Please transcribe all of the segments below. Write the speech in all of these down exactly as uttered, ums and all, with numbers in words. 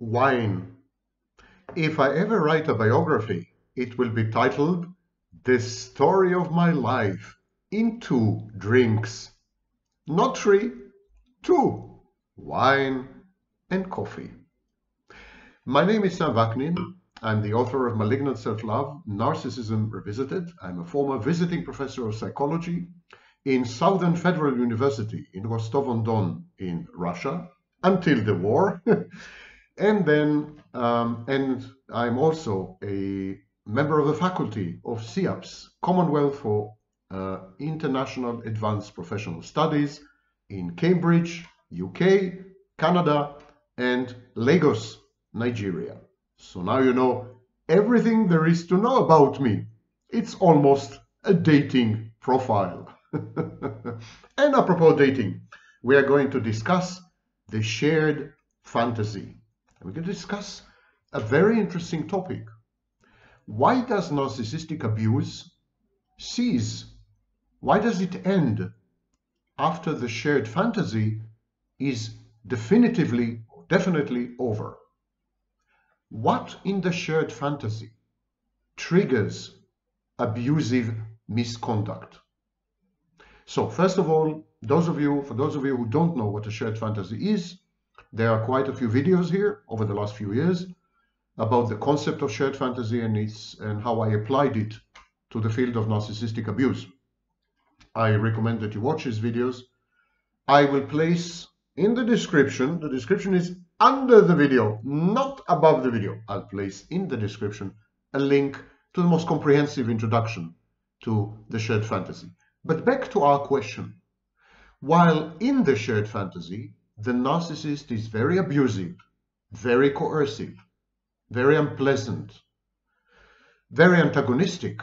wine. If I ever write a biography, it will be titled The Story of My Life in Two Drinks. Not three, two. Wine and coffee. My name is Sam Vaknin. I'm the author of Malignant Self-Love, Narcissism Revisited. I'm a former visiting professor of psychology in Southern Federal University in Rostov-on-Don in Russia until the war. and then, um, and I'm also a member of the faculty of C I A P's, Commonwealth for uh, International Advanced Professional Studies in Cambridge, U K, Canada, and Lagos, Nigeria. So now you know everything there is to know about me. It's almost a dating profile. And apropos dating, we are going to discuss the shared fantasy. We're going to discuss a very interesting topic. Why does narcissistic abuse cease? Why does it end after the shared fantasy is definitively, definitely over? What in the shared fantasy triggers abusive misconduct? So first of all, those of you, for those of you who don't know what a shared fantasy is, there are quite a few videos here over the last few years about the concept of shared fantasy and its, and how I applied it to the field of narcissistic abuse. I recommend that you watch these videos. I will place in the description, the description is under the video, not above the video. I'll place in the description a link to the most comprehensive introduction to the shared fantasy. But back to our question. While in the shared fantasy, the narcissist is very abusive, very coercive, very unpleasant, very antagonistic,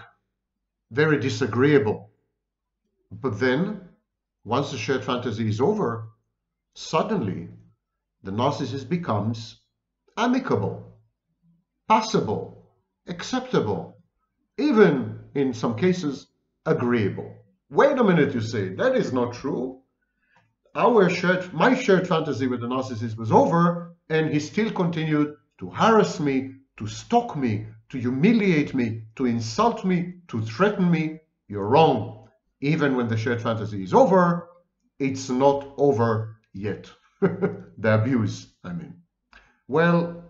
very disagreeable. But then, once the shared fantasy is over, suddenly, the narcissist becomes amicable, passable, acceptable, even in some cases agreeable. Wait a minute, you say, that is not true. Our shared, my shared fantasy with the narcissist was over, and he still continued to harass me, to stalk me, to humiliate me, to insult me, to threaten me. You're wrong. Even when the shared fantasy is over, it's not over yet. The abuse, I mean. Well,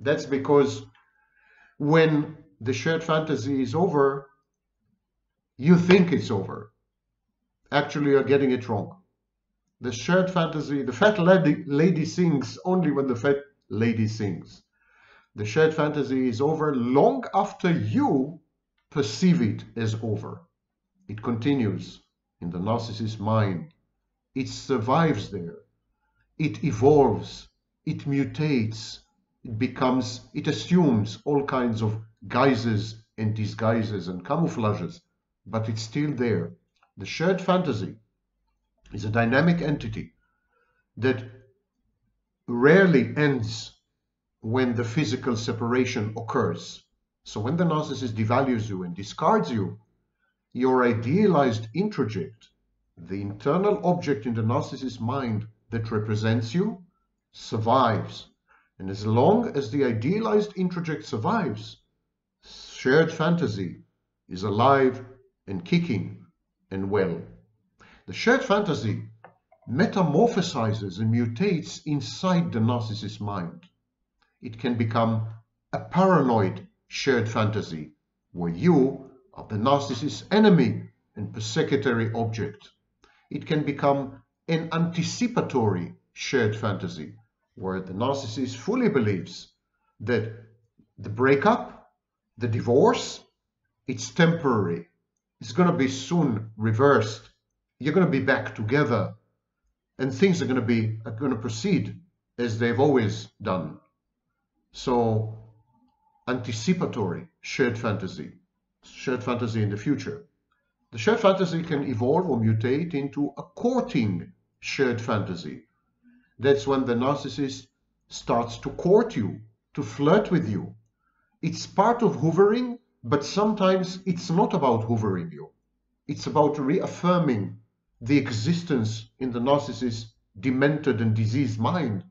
that's because when the shared fantasy is over, you think it's over. Actually, you're getting it wrong. The shared fantasy, the fat lady, lady sings only when the fat lady sings. The shared fantasy is over long after you perceive it as over. It continues in the narcissist's mind. It survives there. It evolves, it mutates, it becomes, it assumes all kinds of guises and disguises and camouflages, but it's still there. The shared fantasy is a dynamic entity that rarely ends when the physical separation occurs. So when the narcissist devalues you and discards you, your idealized introject, the internal object in the narcissist's mind that represents you, survives. And as long as the idealized introject survives, shared fantasy is alive and kicking and well. The shared fantasy metamorphosizes and mutates inside the narcissist's mind. It can become a paranoid shared fantasy, where you are the narcissist's enemy and persecutory object. It can become an anticipatory shared fantasy, where the narcissist fully believes that the breakup, the divorce, it's temporary. It's going to be soon reversed. You're going to be back together, and things are going to be are going to proceed as they've always done. So, anticipatory shared fantasy, shared fantasy in the future. The shared fantasy can evolve or mutate into a courting shared fantasy. That's when the narcissist starts to court you, to flirt with you. It's part of hoovering, but sometimes it's not about hoovering you. It's about reaffirming the existence in the narcissist's demented and diseased mind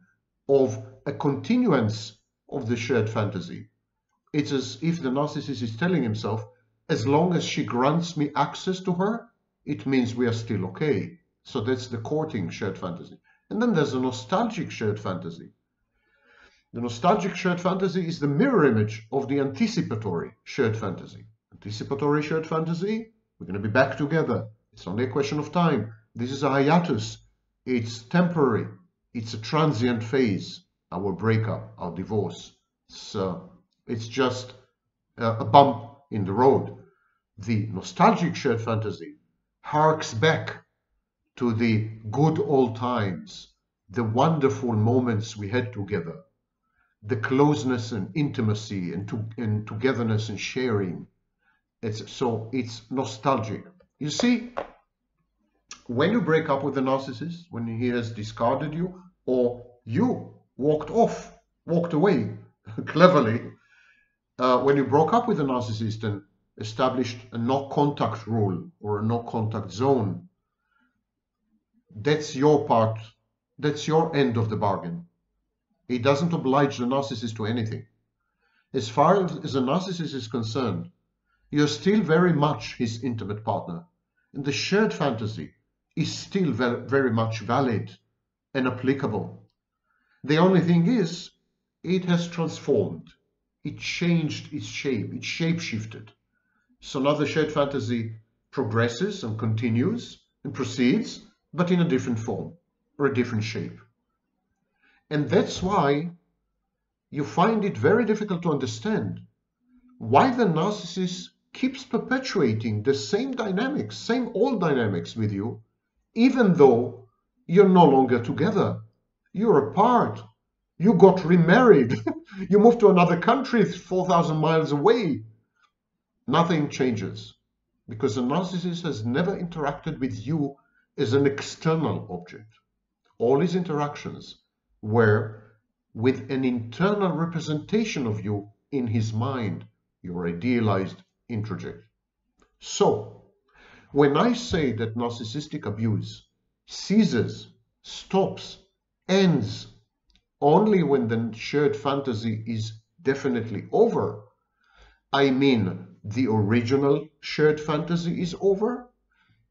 of a continuance of the shared fantasy. It's as if the narcissist is telling himself, as long as she grants me access to her, it means we are still okay. So that's the courting shared fantasy. And then there's a nostalgic shared fantasy. The nostalgic shared fantasy is the mirror image of the anticipatory shared fantasy. Anticipatory shared fantasy, we're going to be back together. It's only a question of time. This is a hiatus. It's temporary. It's a transient phase. Our breakup, our divorce. So it's just a bump in the road. The nostalgic shared fantasy harks back to the good old times, the wonderful moments we had together, the closeness and intimacy and, to, and togetherness and sharing. It's, so it's nostalgic. You see, when you break up with a narcissist, when he has discarded you or you walked off, walked away cleverly, uh, when you broke up with a narcissist and established a no-contact rule or a no-contact zone, that's your part. That's your end of the bargain. It doesn't oblige the narcissist to anything. As far as the narcissist is concerned, you're still very much his intimate partner. And the shared fantasy is still very much valid and applicable. The only thing is, it has transformed. It changed its shape. It shape-shifted. So now the shared fantasy progresses and continues and proceeds, but in a different form or a different shape. And that's why you find it very difficult to understand why the narcissist keeps perpetuating the same dynamics, same old dynamics with you, even though you're no longer together. You're apart. You got remarried. You moved to another country four thousand miles away. Nothing changes because the narcissist has never interacted with you as an external object. All his interactions were with an internal representation of you in his mind, your idealized introject. So, when I say that narcissistic abuse ceases, stops, ends only when the shared fantasy is definitely over, I mean the original shared fantasy is over,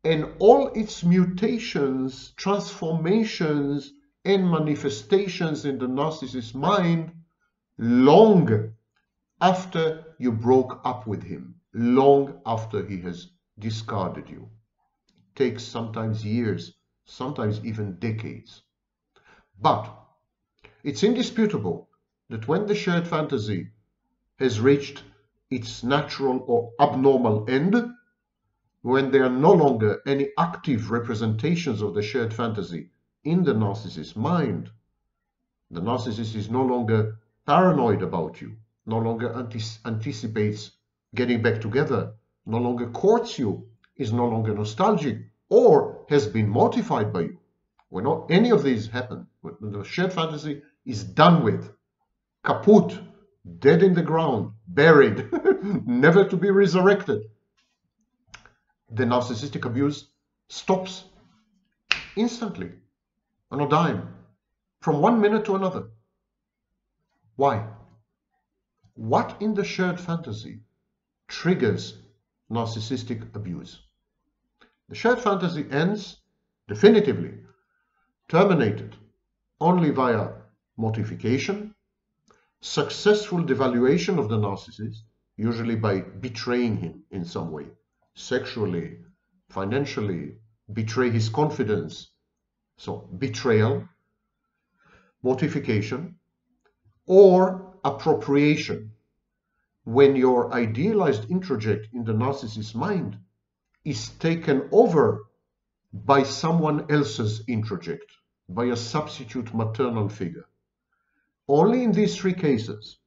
and all its mutations, transformations, and manifestations in the narcissist's mind long after you broke up with him, long after he has discarded you. It takes sometimes years, sometimes even decades. But it's indisputable that when the shared fantasy has reached its natural or abnormal end, when there are no longer any active representations of the shared fantasy in the narcissist's mind, the narcissist is no longer paranoid about you, no longer antis anticipates getting back together, no longer courts you, is no longer nostalgic, or has been mortified by you. When not any of these happen, when the shared fantasy is done with, kaput, dead in the ground, buried, never to be resurrected, the narcissistic abuse stops instantly, on a dime, from one minute to another. Why? What in the shared fantasy triggers narcissistic abuse? The shared fantasy ends definitively, terminated only via mortification, successful devaluation of the narcissist, usually by betraying him in some way. Sexually, financially, betray his confidence. So betrayal, mortification, or appropriation. When your idealized introject in the narcissist's mind is taken over by someone else's introject, by a substitute maternal figure. Only in these three cases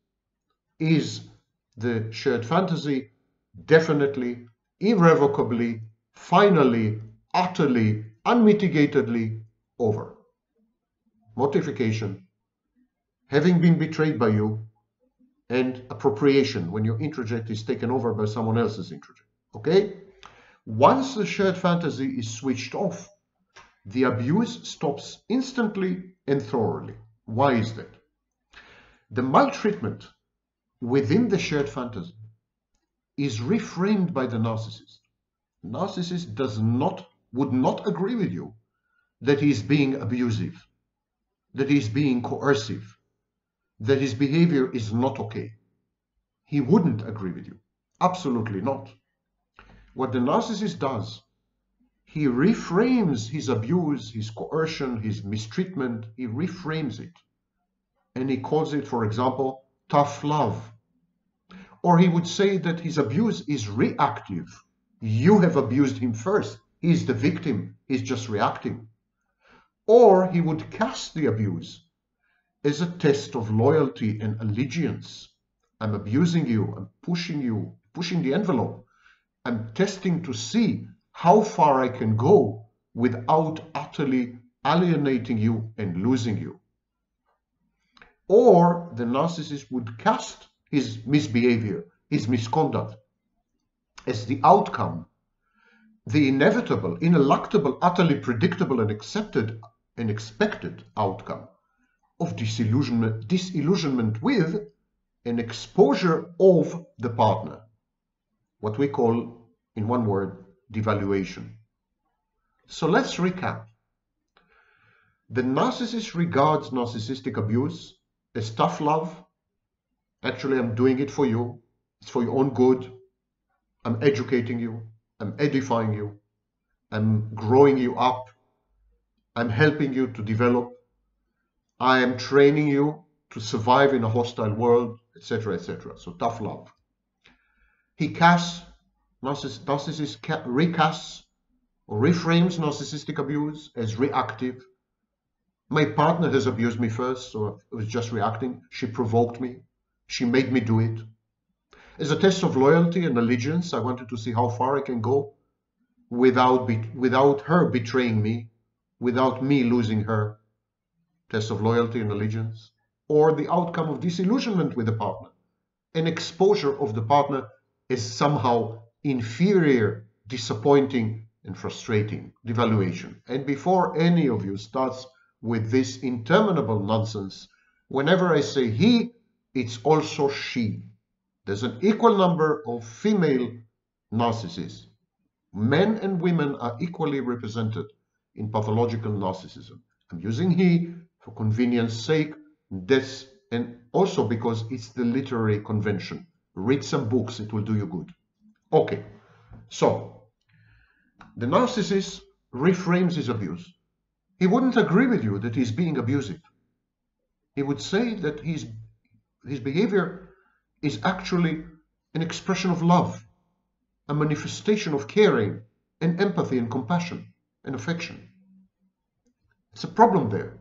is the shared fantasy definitely, irrevocably, finally, utterly, unmitigatedly over. Mortification, having been betrayed by you, and appropriation, when your introject is taken over by someone else's introject. Okay? Once the shared fantasy is switched off, the abuse stops instantly and thoroughly. Why is that? The maltreatment within the shared fantasy is reframed by the narcissist. The narcissist does not, would not agree with you that he is being abusive, that he is being coercive, that his behavior is not okay. He wouldn't agree with you. Absolutely not. What the narcissist does, he reframes his abuse, his coercion, his mistreatment, he reframes it. And he calls it, for example, tough love. Or he would say that his abuse is reactive. You have abused him first. He's the victim. He's just reacting. Or he would cast the abuse as a test of loyalty and allegiance. I'm abusing you. I'm pushing you, pushing the envelope. I'm testing to see how far I can go without utterly alienating you and losing you. Or the narcissist would cast his misbehavior, his misconduct, as the outcome, the inevitable, ineluctable, utterly predictable and accepted and expected outcome of disillusionment, disillusionment with an exposure of the partner, what we call, in one word, devaluation. So let's recap. The narcissist regards narcissistic abuse as tough love. Actually, I'm doing it for you. It's for your own good. I'm educating you. I'm edifying you. I'm growing you up. I'm helping you to develop. I am training you to survive in a hostile world, et cetera, et cetera. So tough love. He casts, narciss narcissist ca recasts or reframes narcissistic abuse as reactive. My partner has abused me first, so I was just reacting. She provoked me. She made me do it. As a test of loyalty and allegiance, I wanted to see how far I can go without, be without her betraying me, without me losing her. Test of loyalty and allegiance. Or the outcome of disillusionment with the partner. An exposure of the partner as somehow inferior, disappointing, and frustrating. Devaluation. And before any of you starts with this interminable nonsense, whenever I say he, it's also she. There's an equal number of female narcissists. Men and women are equally represented in pathological narcissism. I'm using he for convenience sake, that's, and also because it's the literary convention. Read some books, it will do you good. Okay, so the narcissist reframes his abuse. He wouldn't agree with you that he's being abusive. He would say that his, his behavior is actually an expression of love, a manifestation of caring and empathy and compassion and affection. It's a problem there,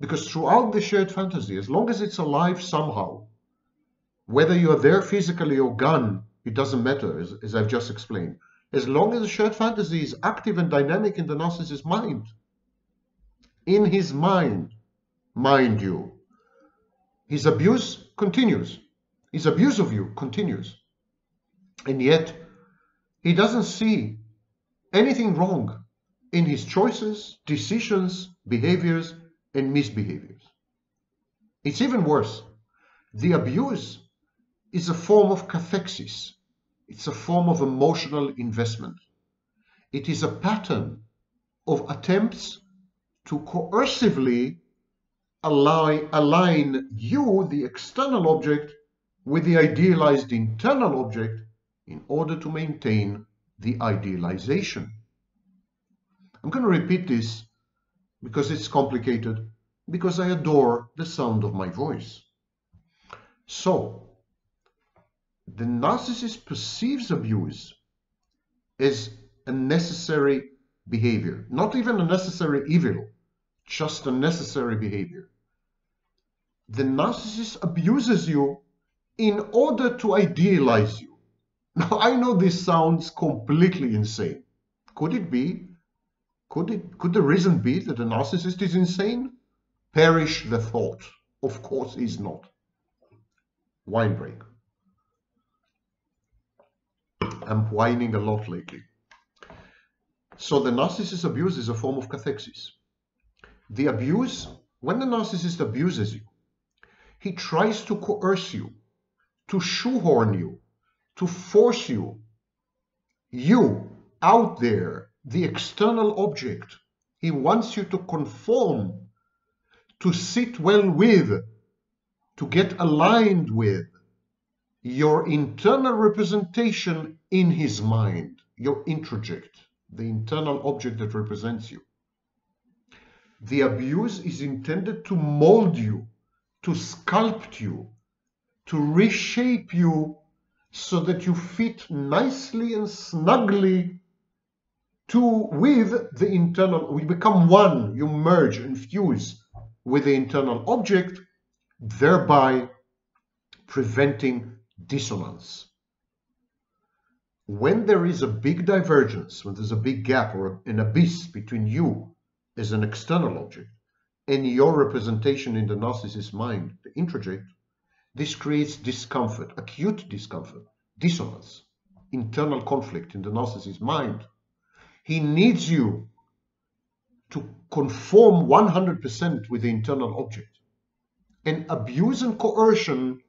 because throughout the shared fantasy, as long as it's alive somehow, whether you are there physically or gone, it doesn't matter, as, as I've just explained. As long as the shared fantasy is active and dynamic in the narcissist's mind, in his mind, mind you, his abuse continues. His abuse of you continues. And yet, he doesn't see anything wrong in his choices, decisions, behaviors, and misbehaviors. It's even worse. The abuse is a form of cathexis. It's a form of emotional investment. It is a pattern of attempts to coercively align, align you, the external object, with the idealized internal object in order to maintain the idealization. I'm going to repeat this because it's complicated, because I adore the sound of my voice. So, the narcissist perceives abuse as a necessary behavior, not even a necessary evil. Just a necessary behavior. The narcissist abuses you in order to idealize you. Now, I know this sounds completely insane. Could it be? Could it? Could the reason be that the narcissist is insane? Perish the thought. Of course he's not. Wine break. I'm whining a lot lately. So the narcissist abuse is a form of cathexis. The abuse, when the narcissist abuses you, He tries to coerce you, to shoehorn you, to force you. You, out there, the external object, he wants you to conform, to sit well with, to get aligned with your internal representation in his mind, your introject, the internal object that represents you. The abuse is intended to mold you, to sculpt you, to reshape you so that you fit nicely and snugly to with the internal. We become one, you merge and fuse with the internal object, thereby preventing dissonance. When there is a big divergence, when there's a big gap or an abyss between you as an external object and your representation in the narcissist's mind, the introject, this creates discomfort, acute discomfort, dissonance, internal conflict in the narcissist's mind. He needs you to conform one hundred percent with the internal object. And abuse and coercion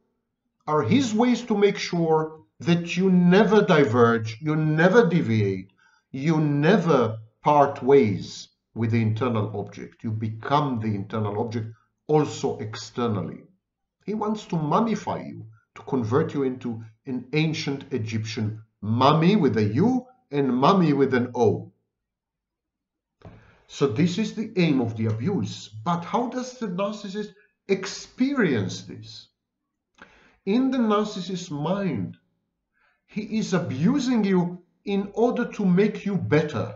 are his ways to make sure that you never diverge, you never deviate, you never part ways with the internal object. You become the internal object also externally. He wants to mummify you, to convert you into an ancient Egyptian mummy with a U and mummy with an O. So this is the aim of the abuse. But how does the narcissist experience this? In the narcissist's mind, he is abusing you in order to make you better,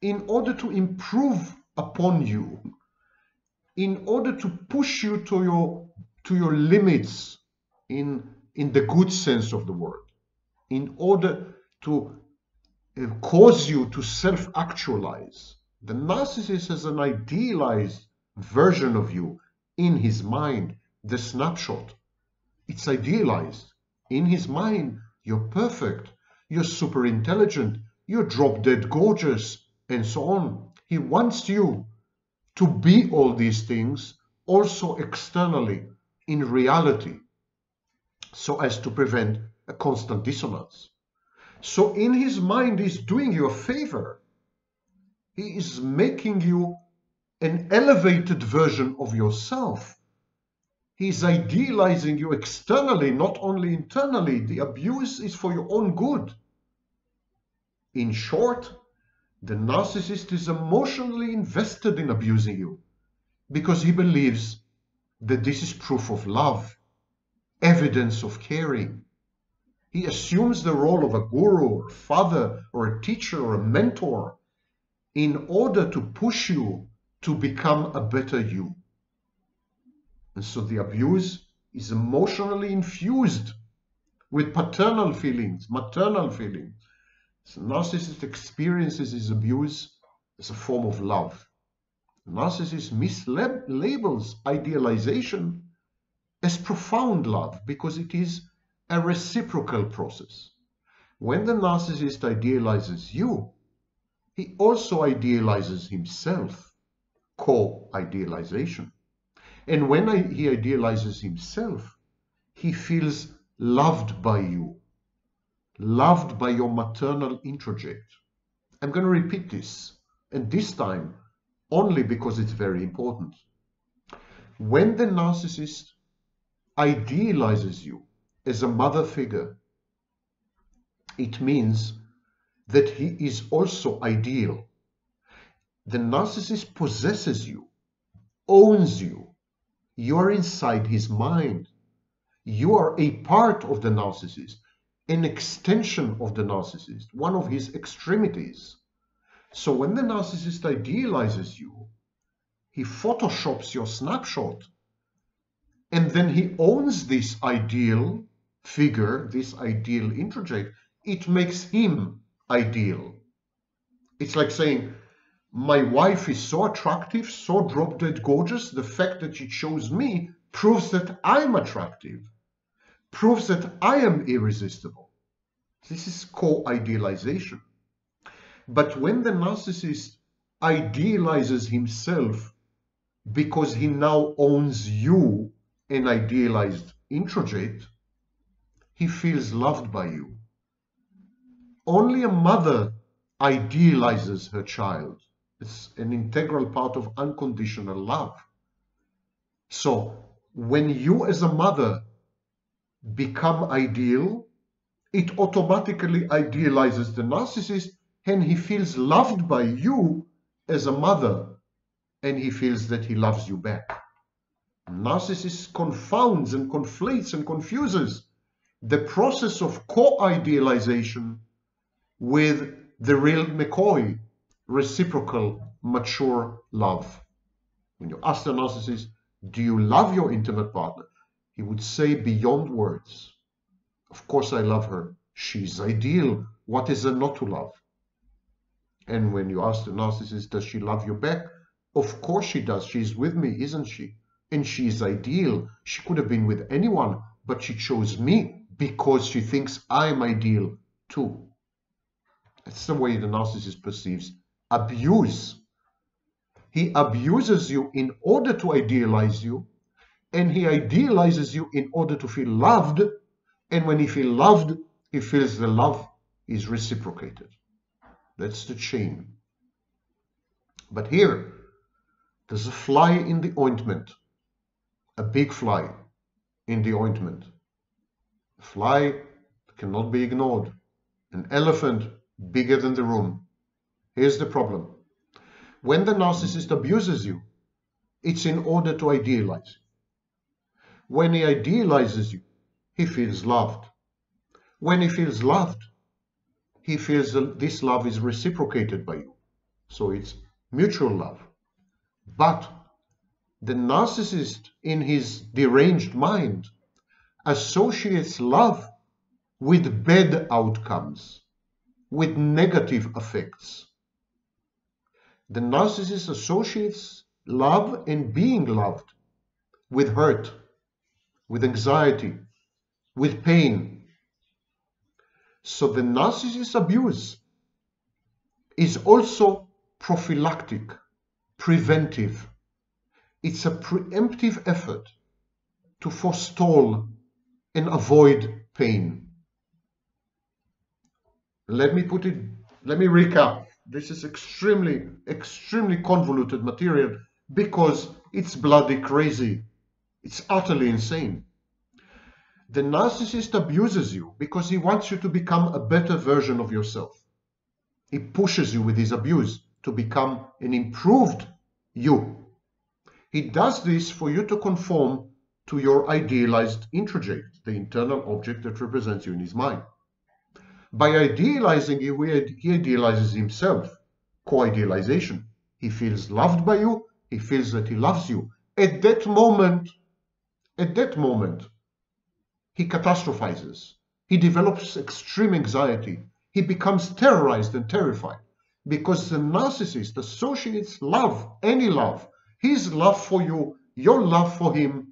in order to improve upon you, in order to push you to your, to your limits in, in the good sense of the word, in order to cause you to self-actualize. The narcissist has an idealized version of you in his mind, the snapshot. It's idealized. In his mind, you're perfect, you're super intelligent, you're drop-dead gorgeous, and so on. He wants you to be all these things also externally in reality, so as to prevent a constant dissonance. So in his mind, he's doing you a favor. He is making you an elevated version of yourself. He's idealizing you externally, not only internally. The abuse is for your own good. In short, the narcissist is emotionally invested in abusing you because he believes that this is proof of love, evidence of caring. He assumes the role of a guru or a father or a teacher or a mentor in order to push you to become a better you. And so the abuse is emotionally infused with paternal feelings, maternal feelings. So narcissist experiences his abuse as a form of love. Narcissist mislabels idealization as profound love because it is a reciprocal process. When the narcissist idealizes you, he also idealizes himself, co-idealization. And when he idealizes himself, he feels loved by you, loved by your maternal introject. I'm going to repeat this, and this time only because it's very important. When the narcissist idealizes you as a mother figure, it means that he is also ideal. The narcissist possesses you, owns you. You are inside his mind. You are a part of the narcissist, an extension of the narcissist, one of his extremities. So when the narcissist idealizes you, he photoshops your snapshot, and then he owns this ideal figure, this ideal introject. It makes him ideal. It's like saying, my wife is so attractive, so drop-dead gorgeous, the fact that she chose me proves that I'm attractive, proves that I am irresistible. This is co-idealization. But when the narcissist idealizes himself because he now owns you an idealized introject, he feels loved by you. Only a mother idealizes her child. It's an integral part of unconditional love. So when you as a mother become ideal, it automatically idealizes the narcissist, and he feels loved by you as a mother, and he feels that he loves you back. Narcissist confounds and conflates and confuses the process of co-idealization with the real McCoy, reciprocal, mature love. When you ask the narcissist, do you love your intimate partner? He would say beyond words, of course I love her. She's ideal. What is there not to love? And when you ask the narcissist, does she love you back? Of course she does. She's with me, isn't she? And she's ideal. She could have been with anyone, but she chose me because she thinks I'm ideal too. That's the way the narcissist perceives abuse. He abuses you in order to idealize you, and he idealizes you in order to feel loved. And when he feels loved, he feels the love is reciprocated. That's the chain. But here, there's a fly in the ointment, a big fly in the ointment. A fly cannot be ignored, an elephant bigger than the room. Here's the problem. When the narcissist abuses you, it's in order to idealize you. When he idealizes you, he feels loved. When he feels loved, he feels that this love is reciprocated by you. So it's mutual love. But the narcissist, in his deranged mind, associates love with bad outcomes, with negative effects. The narcissist associates love and being loved with hurt, with anxiety, with pain. So the narcissist's abuse is also prophylactic, preventive. It's a preemptive effort to forestall and avoid pain. Let me put it, let me recap. This is extremely, extremely convoluted material because it's bloody crazy. It's utterly insane. The narcissist abuses you because he wants you to become a better version of yourself. He pushes you with his abuse to become an improved you. He does this for you to conform to your idealized introject, the internal object that represents you in his mind. By idealizing you, he idealizes himself, co-idealization. He feels loved by you. He feels that he loves you. At that moment, at that moment, he catastrophizes. He develops extreme anxiety. He becomes terrorized and terrified because the narcissist associates love, any love, his love for you, your love for him,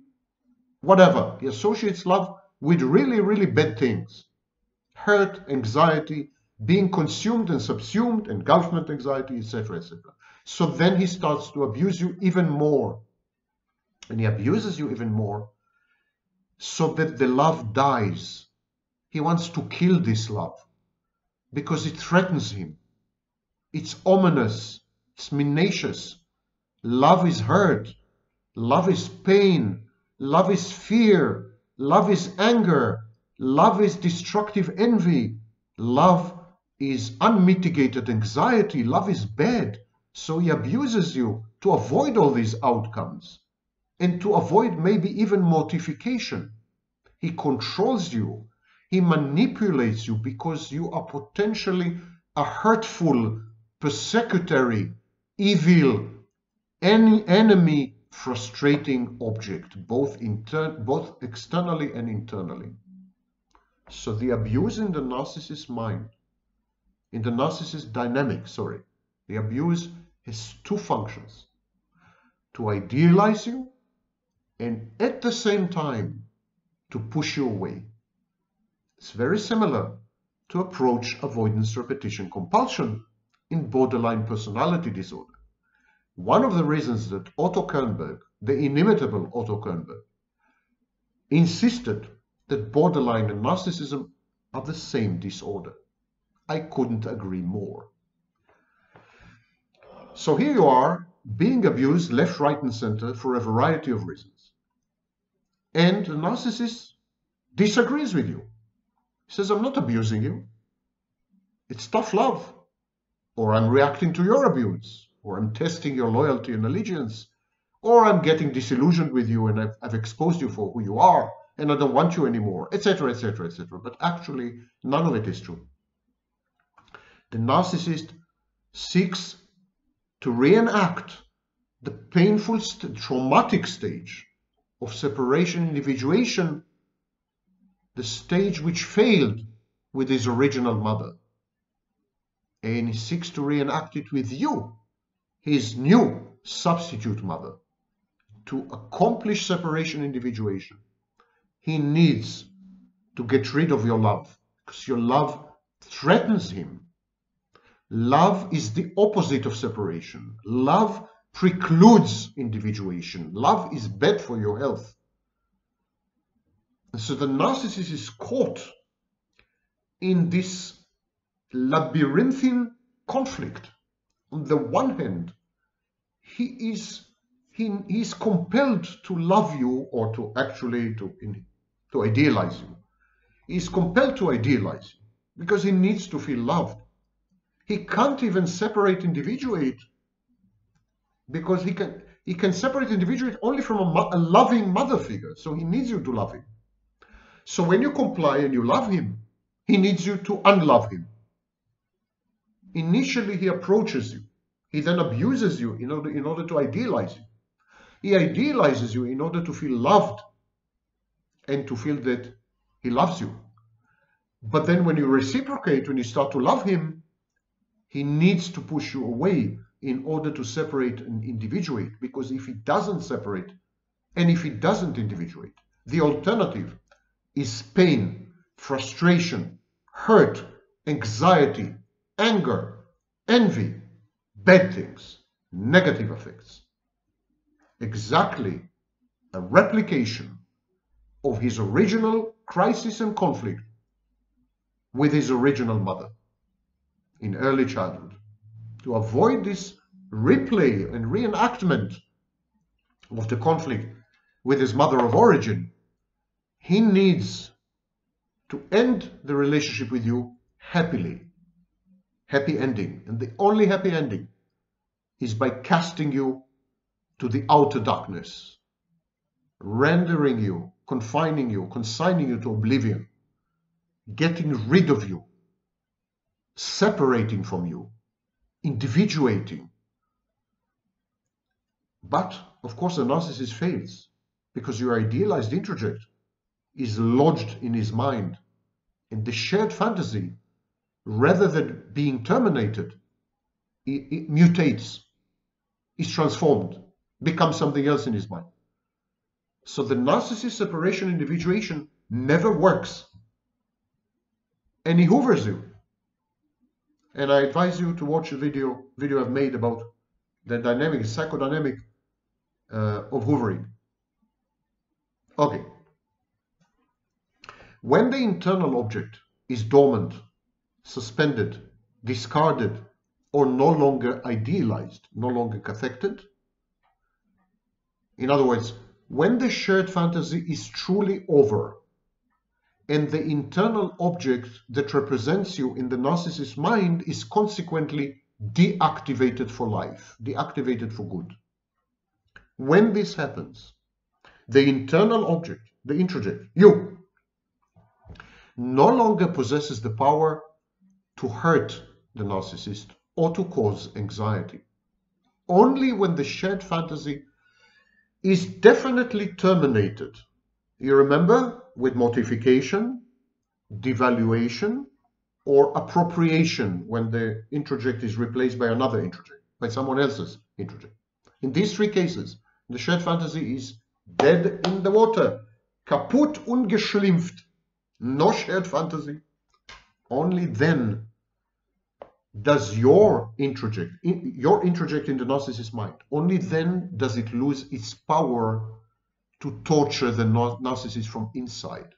whatever. He associates love with really, really bad things. Hurt, anxiety, being consumed and subsumed, engulfment anxiety, et cetera, et cetera. So then he starts to abuse you even more. And he abuses you even more, so that the love dies. He wants to kill this love because it threatens him. It's ominous. It's minacious. Love is hurt. Love is pain. Love is fear. Love is anger. Love is destructive envy. Love is unmitigated anxiety. Love is bad. So he abuses you to avoid all these outcomes, and to avoid maybe even mortification. He controls you. He manipulates you because you are potentially a hurtful, persecutory, evil, any enemy, frustrating object, both, inter both externally and internally. So the abuse in the narcissist's mind, in the narcissist's dynamic, sorry, the abuse has two functions: to idealize you, and at the same time, to push you away. It's very similar to approach avoidance repetition compulsion in borderline personality disorder. One of the reasons that Otto Kernberg, the inimitable Otto Kernberg, insisted that borderline and narcissism are the same disorder. I couldn't agree more. So here you are, being abused left, right, and center for a variety of reasons. And the narcissist disagrees with you. He says, I'm not abusing you. It's tough love. Or I'm reacting to your abuse. Or I'm testing your loyalty and allegiance. Or I'm getting disillusioned with you and I've, I've exposed you for who you are. And I don't want you anymore, et cetera, et cetera, et cetera. But actually, none of it is true. The narcissist seeks to reenact the painful, st- traumatic stage of separation, individuation, the stage which failed with his original mother. And he seeks to reenact it with you, his new substitute mother. To accomplish separation, individuation, he needs to get rid of your love, because your love threatens him. Love is the opposite of separation. Love precludes individuation. Love is bad for your health. And so the narcissist is caught in this labyrinthine conflict. On the one hand, he is he, he is compelled to love you, or to actually to in, to idealize you. He is compelled to idealize you because he needs to feel loved. He can't even separate, individuate, because he can he can separate, individuate only from a, a loving mother figure. So he needs you to love him. So when you comply and you love him, he needs you to unlove him. Initially, he approaches you. He then abuses you in order in order to idealize you. He idealizes you in order to feel loved and to feel that he loves you. But then when you reciprocate, when you start to love him, he needs to push you away in order to separate and individuate, because if he doesn't separate and if he doesn't individuate, the alternative is pain, frustration, hurt, anxiety, anger, envy, bad things, negative effects. Exactly a replication of his original crisis and conflict with his original mother in early childhood. To avoid this replay and reenactment of the conflict with his mother of origin, he needs to end the relationship with you happily, happy ending. And the only happy ending is by casting you to the outer darkness, rendering you, confining you, consigning you to oblivion, getting rid of you, separating from you, individuating. But, of course, the narcissist fails, because your idealized introject is lodged in his mind. And the shared fantasy, rather than being terminated, it, it mutates, is transformed, becomes something else in his mind. So the narcissist separation individuation never works. And he hoovers you. And I advise you to watch a video video I've made about the dynamic, psychodynamic uh, of hoovering. Okay. When the internal object is dormant, suspended, discarded, or no longer idealized, no longer cathected, in other words, when the shared fantasy is truly over, and the internal object that represents you in the narcissist's mind is consequently deactivated for life, deactivated for good. When this happens, the internal object, the introject, you, no longer possesses the power to hurt the narcissist or to cause anxiety. Only when the shared fantasy is definitely terminated. You remember? With mortification, devaluation, or appropriation, when the introject is replaced by another introject, by someone else's introject. In these three cases, the shared fantasy is dead in the water, kaputt ungeschlimpft, no shared fantasy. Only then does your introject, your introject in the narcissist's mind, only then does it lose its power to torture the narcissist from inside,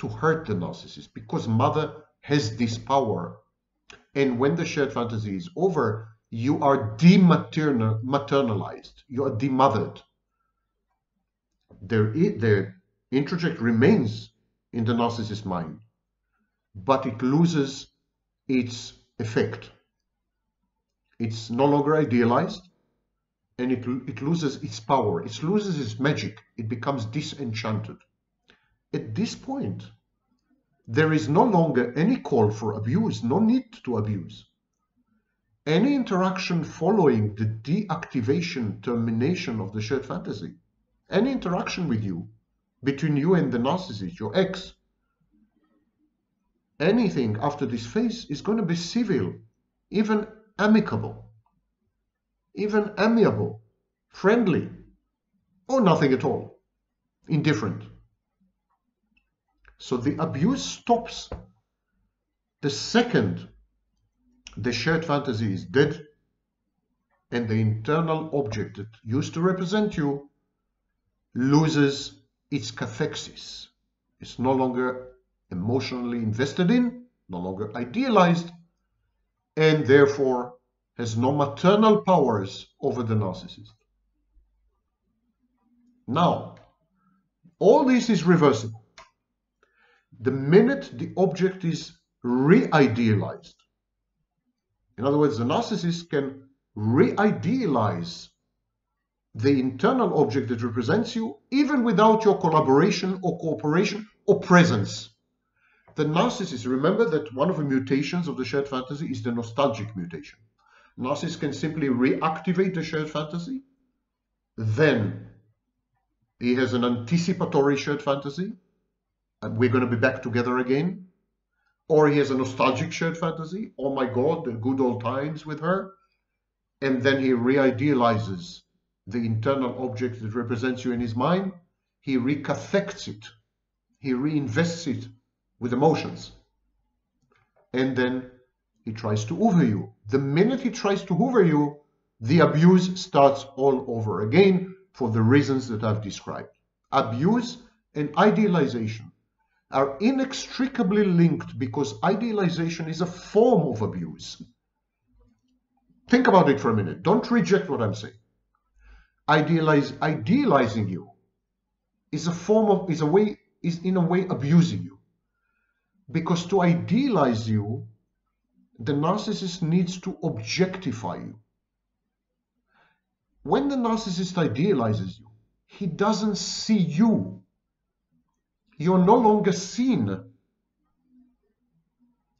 to hurt the narcissist, because mother has this power. And when the shared fantasy is over, you are dematernalized, you are demothered. There is, the introject remains in the narcissist's mind, but it loses its effect. It's no longer idealized, and it, it loses its power, it loses its magic, it becomes disenchanted. At this point, there is no longer any call for abuse, no need to abuse. Any interaction following the deactivation, termination of the shared fantasy, any interaction with you, between you and the narcissist, your ex, anything after this phase is going to be civil, even amicable, even amiable, friendly, or nothing at all, indifferent. So the abuse stops the second the shared fantasy is dead, and the internal object that used to represent you loses its cathexis. It's no longer emotionally invested in, no longer idealized, and therefore has no maternal powers over the narcissist. Now, all this is reversible. The minute the object is re-idealized, in other words, the narcissist can re-idealize the internal object that represents you, even without your collaboration or cooperation or presence. The narcissist, remember that one of the mutations of the shared fantasy is the nostalgic mutation. Narcissists can simply reactivate the shared fantasy, then he has an anticipatory shared fantasy, and we're going to be back together again. Or he has a nostalgic shared fantasy, oh my God, the good old times with her. And then he re-idealizes the internal object that represents you in his mind. He recathects it. He reinvests it with emotions. And then he tries to hoover you. The minute he tries to hoover you, the abuse starts all over again for the reasons that I've described. Abuse and idealization are inextricably linked because idealization is a form of abuse. Think about it for a minute. Don't reject what I'm saying. Idealize, idealizing you is a form of, is a way, is in a way abusing you. Because to idealize you, the narcissist needs to objectify you. When the narcissist idealizes you, he doesn't see you. You're no longer seen.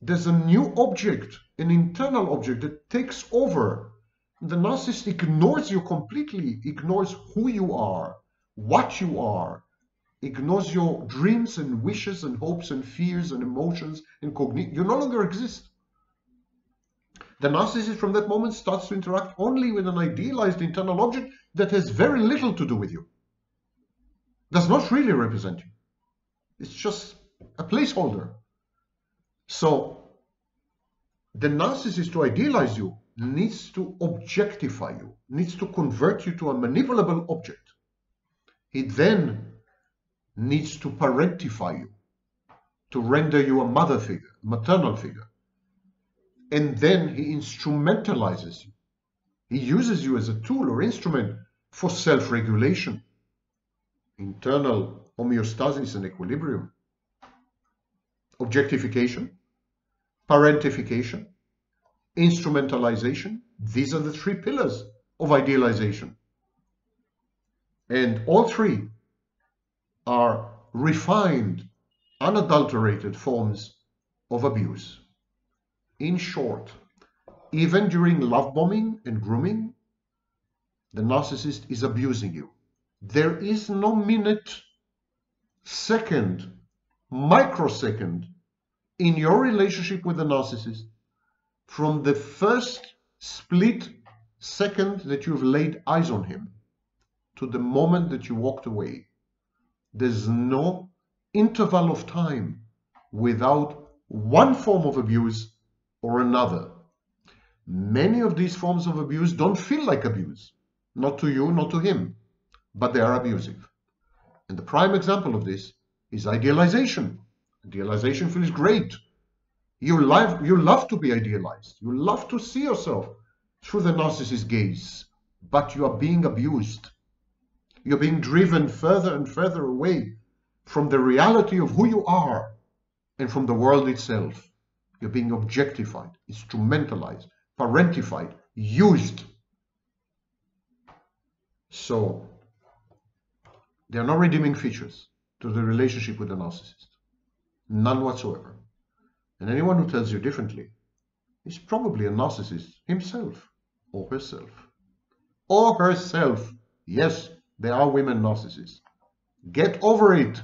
There's a new object, an internal object that takes over. The narcissist ignores you completely, ignores who you are, what you are, ignores your dreams and wishes and hopes and fears and emotions and cognition. You no longer exist. The narcissist from that moment starts to interact only with an idealized internal object that has very little to do with you, does not really represent you. It's just a placeholder. So the narcissist, to idealize you, needs to objectify you, needs to convert you to a manipulable object. He then needs to parentify you, to render you a mother figure, maternal figure. And then he instrumentalizes you. He uses you as a tool or instrument for self-regulation, internal homeostasis and equilibrium, objectification, parentification, instrumentalization. These are the three pillars of idealization. And all three are refined, unadulterated forms of abuse. In short, even during love bombing and grooming, the narcissist is abusing you. There is no minute, second, microsecond in your relationship with the narcissist, from the first split second that you've laid eyes on him to the moment that you walked away. There's no interval of time without one form of abuse or another. Many of these forms of abuse don't feel like abuse, not to you, not to him, but they are abusive. And the prime example of this is idealization. Idealization feels great. You love, you love to be idealized. You love to see yourself through the narcissist's gaze, but you are being abused. You're being driven further and further away from the reality of who you are and from the world itself. You're being objectified, instrumentalized, parentified, used. So there are no redeeming features to the relationship with the narcissist. None whatsoever. And anyone who tells you differently is probably a narcissist himself or herself. Or herself. Yes, there are women narcissists. Get over it.